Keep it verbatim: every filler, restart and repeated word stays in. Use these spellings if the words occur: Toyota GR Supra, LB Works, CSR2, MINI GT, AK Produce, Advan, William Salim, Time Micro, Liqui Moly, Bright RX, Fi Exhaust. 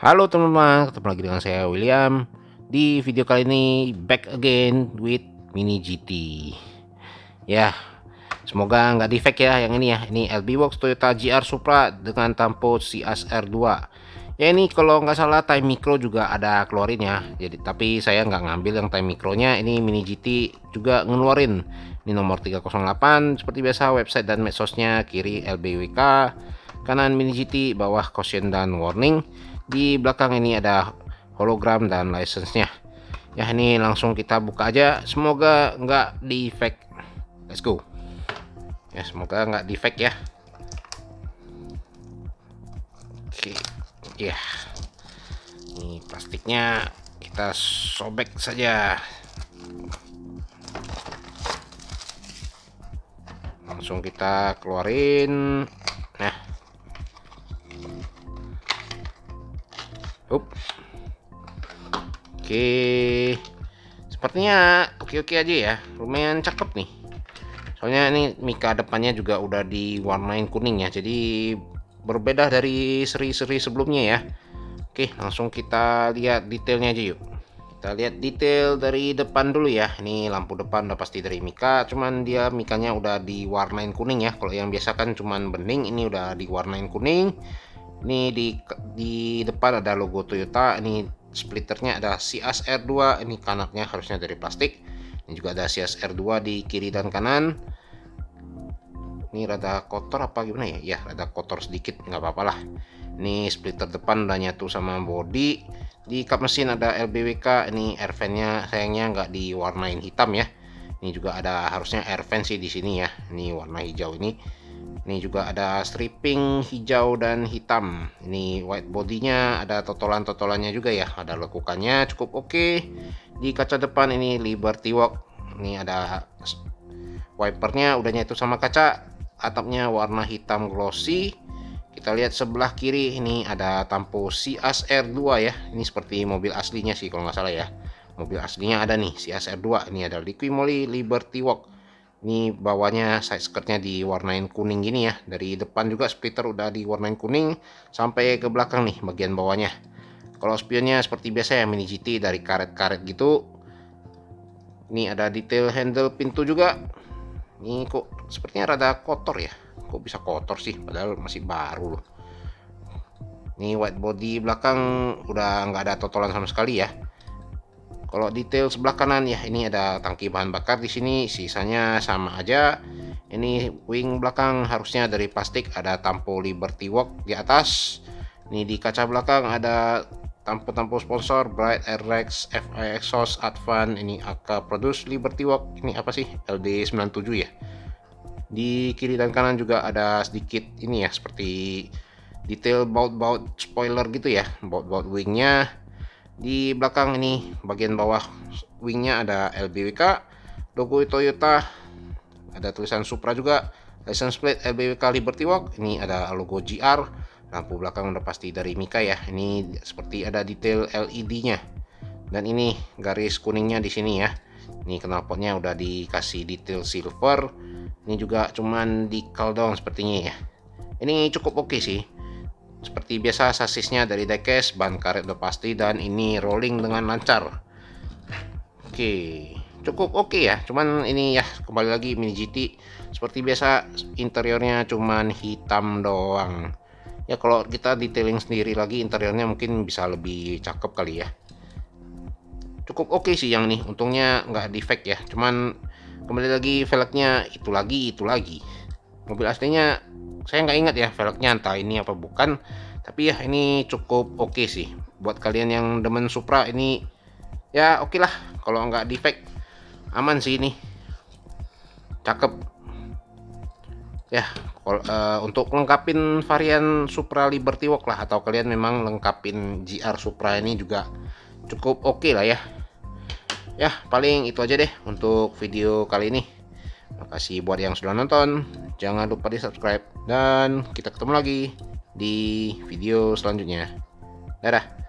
Halo teman-teman, ketemu lagi dengan saya William. Di video kali ini back again with Mini G T. Ya, semoga nggak di fake ya yang ini ya. Ini L B Works Toyota G R Supra dengan tampo C S R dua. Ya ini kalau nggak salah time micro juga ada keluarin ya. Jadi tapi saya nggak ngambil yang time micronya. Ini Mini G T juga ngeluarin. Ini nomor tiga nol delapan seperti biasa, website dan medsosnya kiri L B W K, kanan Mini G T, bawah caution dan warning. Di belakang ini ada hologram dan license-nya. Ya ini langsung kita buka aja. Semoga nggak di fake. Let's go. Ya semoga nggak di fake ya. Oke, ya. Ini plastiknya kita sobek saja. Langsung kita keluarin. Nah. Up. Oke. Sepertinya oke-oke aja ya. Lumayan cakep nih. Soalnya ini mika depannya juga udah diwarnain kuning ya. Jadi berbeda dari seri-seri sebelumnya ya. Oke, langsung kita lihat detailnya aja yuk. Kita lihat detail dari depan dulu ya. Ini lampu depan udah pasti dari mika, cuman dia mikanya udah diwarnain kuning ya. Kalau yang biasa kan cuman bening, ini udah diwarnain kuning. Ini di di depan ada logo Toyota, ini splitternya ada C S R dua, ini kanaknya harusnya dari plastik. Ini juga ada C S R dua di kiri dan kanan. Ini rada kotor apa gimana ya? Ya rada kotor sedikit, nggak apa-apa lah. Ini splitter depan udah nyatu sama body. Di kap mesin ada L B W K, ini air fan-nya sayangnya nggak diwarnain hitam ya. Ini juga ada harusnya air fan sih di sini ya. Ini warna hijau ini. Ini juga ada stripping hijau dan hitam. Ini white bodinya ada totolan-totolannya juga ya. Ada lekukannya cukup oke. Di kaca depan ini Liberty Walk. Ini ada wipernya udahnya itu sama kaca. Atapnya warna hitam glossy. Kita lihat sebelah kiri ini ada tampo C S R dua ya. Ini seperti mobil aslinya sih kalau nggak salah ya. Mobil aslinya ada nih C S R dua. Ini ada Liqui Moly Liberty Walk. Ini bawahnya side skirtnya diwarnain kuning gini ya. Dari depan juga splitter udah diwarnain kuning sampai ke belakang nih bagian bawahnya. Kalau spionnya seperti biasa ya Mini G T dari karet-karet gitu. Ini ada detail handle pintu juga. Ini kok sepertinya rada kotor ya. Kok bisa kotor sih padahal masih baru loh. Ini white body belakang udah nggak ada totolan sama sekali ya. Kalau detail sebelah kanan ya, ini ada tangki bahan bakar di sini, sisanya sama aja. Ini wing belakang harusnya dari plastik, ada tampo Liberty Walk di atas. Ini di kaca belakang ada tampo-tampo sponsor Bright R X, Fi Exhaust, Advan, ini A K Produce, Liberty Walk. Ini apa sih? L D sembilan tujuh ya. Di kiri dan kanan juga ada sedikit ini ya, seperti detail baut-baut spoiler gitu ya, baut-baut wingnya. Di belakang ini bagian bawah wingnya ada L B W K, logo Toyota, ada tulisan Supra juga, license plate L B W K Liberty Walk. Ini ada logo G R, lampu belakang udah pasti dari mika ya. Ini seperti ada detail L E D-nya, dan ini garis kuningnya di sini ya. Ini knalpotnya udah dikasih detail silver. Ini juga cuman di call down sepertinya ya. Ini cukup oke sih. Seperti biasa sasisnya dari diecast, ban karet udah pasti, dan ini rolling dengan lancar. Oke, cukup oke ya. Cuman ini ya kembali lagi Mini G T seperti biasa interiornya cuman hitam doang. Ya kalau kita detailing sendiri lagi interiornya mungkin bisa lebih cakep kali ya. Cukup oke sih yang ini. Untungnya nggak di fake ya. Cuman kembali lagi velgnya itu lagi itu lagi. Mobil aslinya saya nggak ingat ya velgnya entah ini apa bukan, tapi ya ini cukup oke sih. Buat kalian yang demen Supra ini ya oke lah, kalau nggak di fake aman sih ini, cakep ya. Kalau uh, untuk lengkapin varian Supra Liberty Walk lah, atau kalian memang lengkapin G R Supra ini juga cukup oke lah ya. Ya paling itu aja deh untuk video kali ini. Makasih buat yang sudah nonton, jangan lupa di subscribe, dan kita ketemu lagi di video selanjutnya. Dadah!